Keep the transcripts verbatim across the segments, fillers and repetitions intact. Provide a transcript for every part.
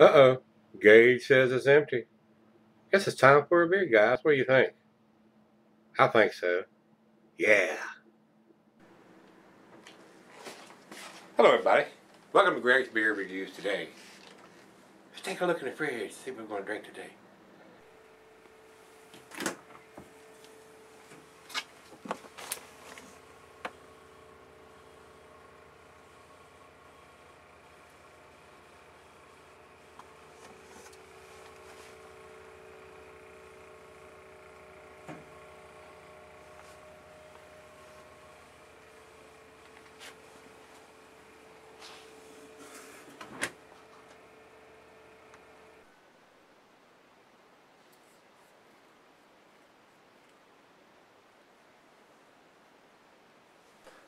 Uh-oh, Gage says it's empty. Guess it's time for a beer, guys. What do you think? I think so. Yeah. Hello, everybody. Welcome to Greg's Beer Reviews today. Let's take a look in the fridge, see what we're going to drink today.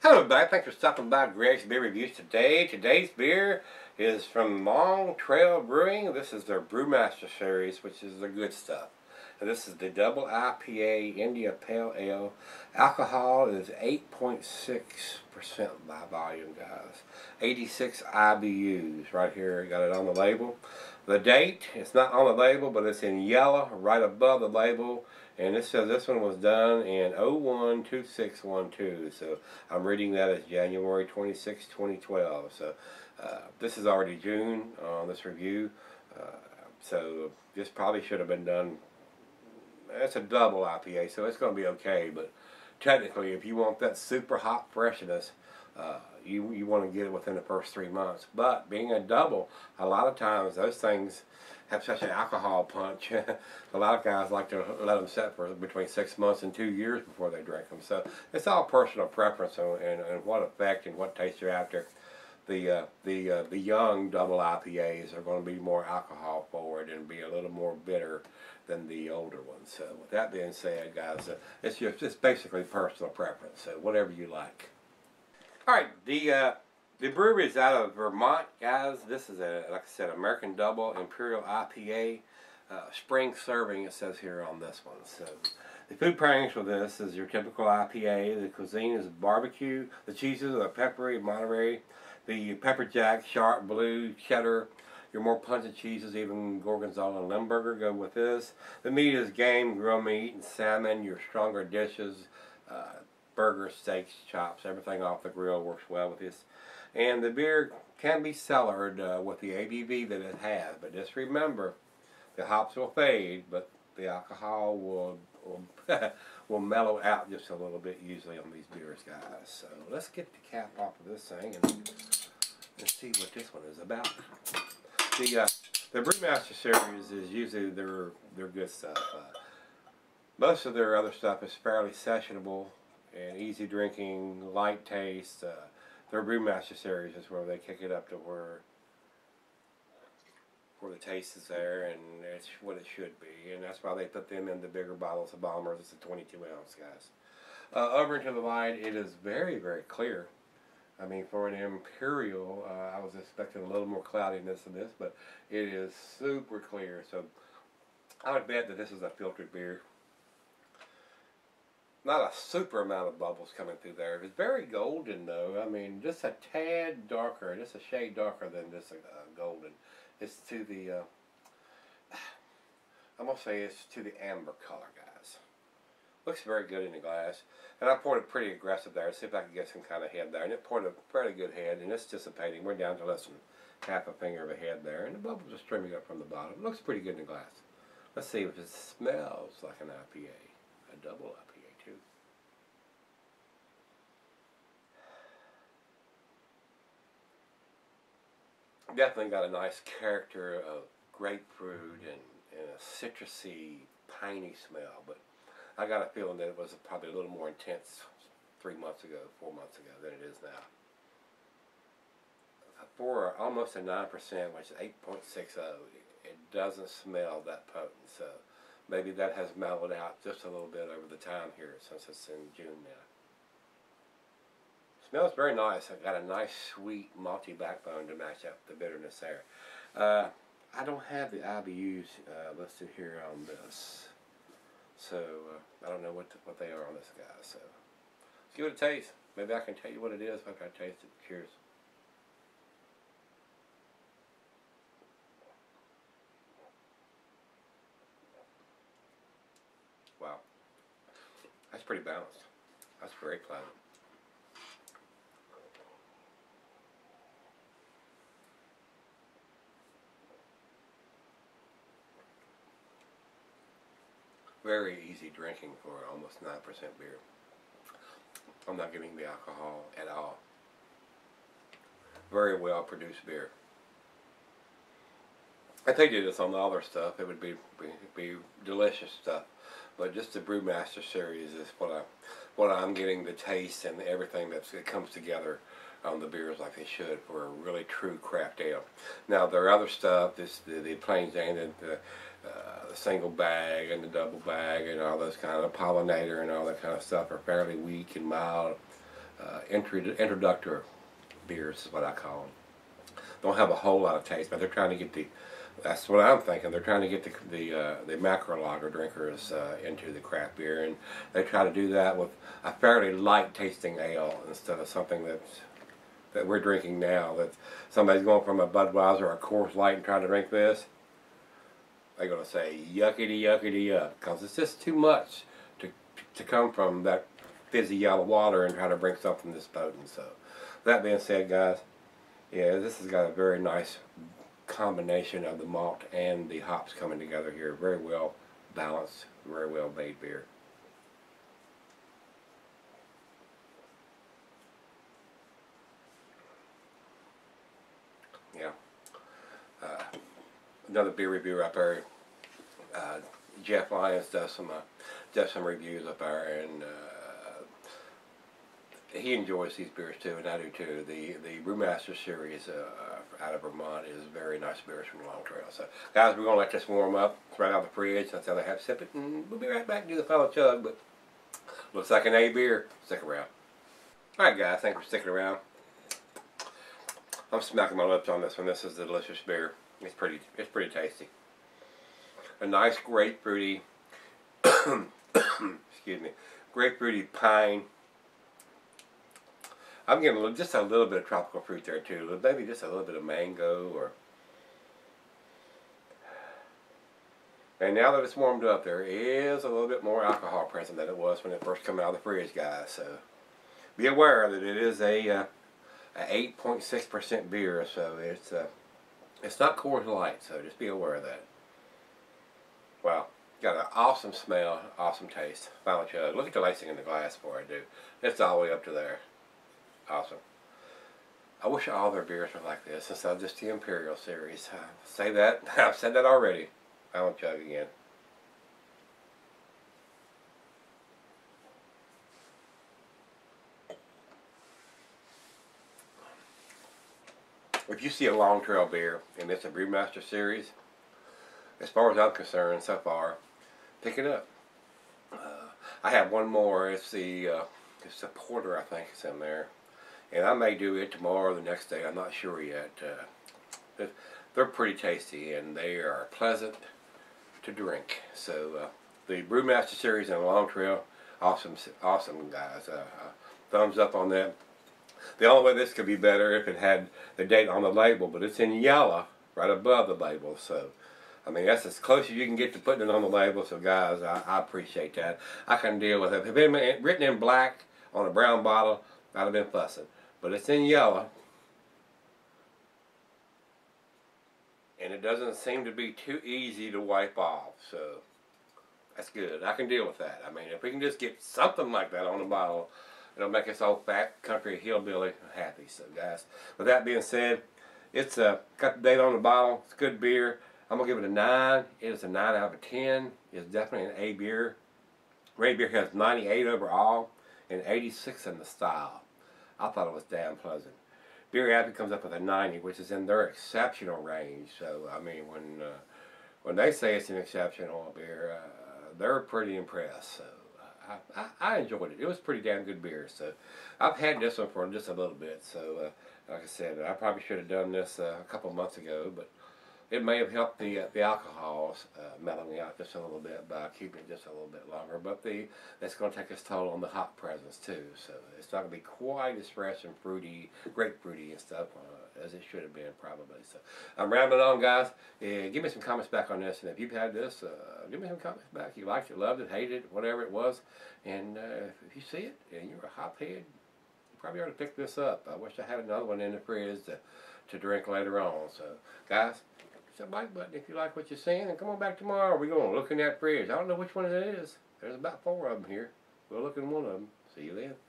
Hello everybody, thanks for stopping by Greg's Beer Reviews today. Today's beer is from Long Trail Brewing. This is their Brewmaster series, which is the good stuff. And this is the double I P A India Pale Ale. Alcohol is eight point six percent by volume, guys. eighty-six I B Us right here. Got it on the label. The date, it's not on the label, but it's in yellow right above the label. And this says this one was done in oh one twenty-six twelve. So I'm reading that as January twenty-sixth, twenty twelve. So uh, this is already June on uh, this review. Uh, so this probably should have been done. It's a double I P A, so it's going to be okay. But technically, if you want that super hot freshness, uh, you, you want to get it within the first three months. But being a double, a lot of times those things have such an alcohol punch. A lot of guys like to let them set for between six months and two years before they drink them. So it's all personal preference and, and, and what effect and what taste you're after. The uh, the uh, the young double I P As are going to be more alcohol forward and be a little more bitter than the older ones. So with that being said, guys, uh, it's just it's basically personal preference. So whatever you like. All right, the. Uh, The brewery is out of Vermont, guys. This is, a, like I said, American Double Imperial I P A. Uh, spring serving, it says here on this one. So the food pairings for this is your typical I P A. The cuisine is barbecue. The cheeses are peppery Monterey. The pepper jack, sharp, blue, cheddar. Your more pungent cheeses, even Gorgonzola and Limburger, go with this. The meat is game, grilled meat, and salmon. Your stronger dishes, uh, burgers, steaks, chops, everything off the grill works well with this. And the beer can be cellared uh, with the A B V that it has. But just remember, the hops will fade, but the alcohol will will, will mellow out just a little bit usually on these beers, guys. So let's get the cap off of this thing and let's see what this one is about. The uh, the Brewmaster series is usually their their good stuff. Uh, most of their other stuff is fairly sessionable and easy drinking, light taste. Uh, Their Brewmaster series is where they kick it up to where where the taste is there and it's what it should be. And that's why they put them in the bigger bottles of Bombers. It's a twenty-two ounce, guys. Uh, over into the light, it is very, very clear. I mean, for an Imperial, uh, I was expecting a little more cloudiness than this, but it is super clear. So I would bet that this is a filtered beer. Not a super amount of bubbles coming through there. It's very golden though. I mean, just a tad darker, just a shade darker than this uh, golden. It's to the, uh, I'm gonna say it's to the amber color, guys. Looks very good in the glass. And I poured it pretty aggressive there. See if I can get some kind of head there. And it poured a fairly good head and it's dissipating. We're down to less than half a finger of a head there. And the bubbles are streaming up from the bottom. It looks pretty good in the glass. Let's see if it smells like an I P A, a double I P A. Definitely got a nice character of grapefruit and, and a citrusy, piney smell, but I got a feeling that it was probably a little more intense three months ago, four months ago than it is now. For almost a nine percent, which is eight point six oh, it doesn't smell that potent, so maybe that has mellowed out just a little bit over the time here since it's in June now. Smells very nice. I've got a nice sweet malty backbone to match up the bitterness there. Uh, I don't have the I B Us uh, listed here on this, so uh, I don't know what the, what they are on this guy. So let's give it a taste. Maybe I can tell you what it is after I taste it. Cheers. pretty balanced. I was very pleasant. Very easy drinking for almost nine percent beer. I'm not getting the alcohol at all. Very well produced beer. If they did this on all their stuff, it would be, be be delicious stuff. But just the Brewmaster series is what I what I'm getting the taste and everything that's, that comes together on the beers like they should for a really true craft ale. Now their other stuff, this the, the Plains and the, uh, the single bag and the double bag and all those kind of pollinator and all that kind of stuff are fairly weak and mild uh, entry introductory beers is what I call them. Don't have a whole lot of taste, but they're trying to get the That's what I'm thinking. They're trying to get the the, uh, the macro lager drinkers uh, into the craft beer, and they try to do that with a fairly light tasting ale instead of something that's, that we're drinking now. That somebody's going from a Budweiser or a Coors Light and trying to drink this, they're going to say yuckity yuckity yuck, because it's just too much to to come from that fizzy yellow water and try to drink something this potent. So, that being said, guys, yeah, this has got a very nice combination of the malt and the hops coming together here. Very well balanced, very well made beer. Yeah. Uh, another beer review up there. Uh, Jeff Lyons does some uh, does some reviews up there, and uh, he enjoys these beers too, and I do too. The the Brewmaster series uh, out of Vermont is very nice beers from Long Trail. So, guys, we're gonna let this warm up right out of the fridge until I have a sip it, and we'll be right back and do the final chug. But looks like an A beer. Stick around. All right, guys, thanks for sticking around. I'm smacking my lips on this one. This is a delicious beer. It's pretty. It's pretty tasty. A nice grapefruity. excuse me. Grapefruity pine. I'm getting a little, just a little bit of tropical fruit there too. Maybe just a little bit of mango, or. And now that it's warmed up, there is a little bit more alcohol present than it was when it first came out of the fridge, guys. So be aware that it is a uh, a eight point six percent beer, so it's uh, it's not Coors Light. So just be aware of that. Wow. Got an awesome smell, awesome taste. Final chug. Look at the lacing in the glass before I do. It's all the way up to there. Awesome. I wish all their beers were like this instead of just the Imperial series. I say that. I've said that already. I won't chug again. If you see a Long Trail beer and it's a Brewmaster series, as far as I'm concerned so far, pick it up. Uh, I have one more. It's the, uh, it's the Porter, I think it's in there. And I may do it tomorrow or the next day. I'm not sure yet. Uh, they're pretty tasty, and they are pleasant to drink. So uh, the Brewmaster series and Long Trail, awesome, awesome guys. Uh, uh, thumbs up on that. The only way this could be better if it had the date on the label, but it's in yellow right above the label. So I mean, that's as close as you can get to putting it on the label. So guys, I, I appreciate that. I can deal with it. If it's written in black on a brown bottle, I'd have been fussing. But it's in yellow, and it doesn't seem to be too easy to wipe off, so that's good. I can deal with that. I mean, if we can just get something like that on the bottle, it'll make us old fat country hillbilly happy. So guys, with that being said, it's uh, got the date on the bottle. It's good beer. I'm going to give it a nine. It is a nine out of ten. It's definitely an A beer. Ray Beer has ninety-eight overall and eighty-six in the style. I thought it was damn pleasant. Beer Advocate comes up with a ninety, which is in their exceptional range. So I mean, when uh, when they say it's an exceptional beer, uh, they're pretty impressed. So I, I, I enjoyed it. It was pretty damn good beer. So I've had this one for just a little bit. So uh, like I said, I probably should have done this uh, a couple months ago, but it may have helped the uh, the alcohol uh, mellowing out just a little bit by keeping it just a little bit longer. But the that's going to take its toll on the hop presence too. So it's not going to be quite as fresh and fruity, grapefruity and stuff uh, as it should have been probably. So I'm rambling on, guys. Yeah, give me some comments back on this, and if you've had this, uh, give me some comments back. You liked it, loved it, hated it, whatever it was, and uh, if you see it and you're a hophead, you probably ought to pick this up. I wish I had another one in the fridge to, to drink later on. So, guys, hit the like button if you like what you're seeing, and come on back tomorrow. We're going to look in that fridge. I don't know which one it is. There's about four of them here. We'll look in one of them. See you then.